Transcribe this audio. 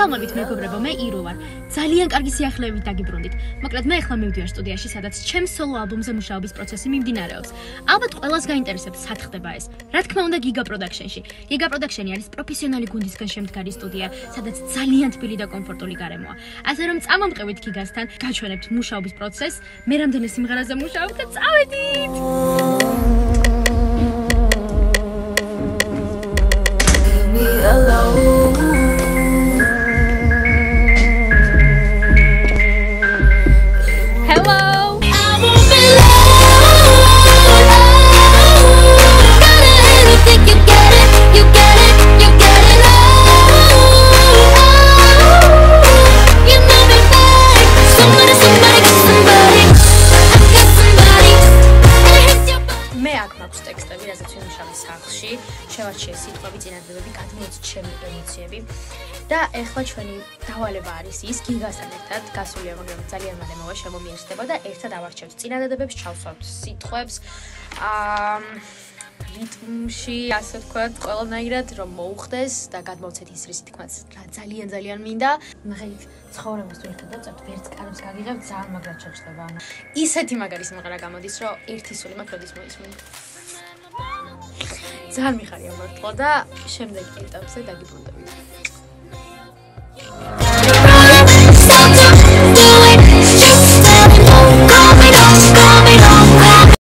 მოგესალმებით მეგობრებო, მე ირო ვარ. ძალიან კარგი სიახლეებით დაგიბრუნდით. მოკლედ მე ახლა მივდივარ სტუდიაში, სადაც ჩემს სოლო ალბომზე მუშაობის პროცესი მიმდინარეობს. ალბათ ყველას გაინტერესებს, რა ხდება ეს. რა თქმა უნდა, Giga Production-ში. Giga Production-ი არის პროფესიონალი გუნდისგან შემდგარი სტუდია, სადაც ძალიან თბილი და კომფორტული გარემოა. ასე რომ წამომყევით Giga-სთან, გაჩვენებთ მუშაობის პროცესს, მე რამდენი სიმღერაზე მუშაობ და წავედით. Saxhi, შევარჩიე სიტყვები, წინადადებები, გადმოვეცით ჩემი ემოციები და ეხლა ჩვენი დავალება არის ის გიგასთან ერთად გასული ამბავი ძალიან მალე შემომიერთდება და ერთად ავარჩევთ წინადადებებს, ჩავსვავთ სიტყვებს რიტმში, ასე ვთქვათ, ყველანაირად რომ მოუხდეს და გადმოვცეთ ის რისი თქმაც რა ძალიან მინდა. მღერით ცხოვრებას ვიხდებ და წავთ ვერც კარებს გაგიღებ, ძალიან მაგრად შეჭდება. ისეთი მაგარი სიმღერა გამოდის, რომ ერთი სული მაქვს როდის მოისმინე. ძალიან მიხარია მართლა და შემდეგ ეტაპზე დაგიბრუნდებით.